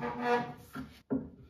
feel cool.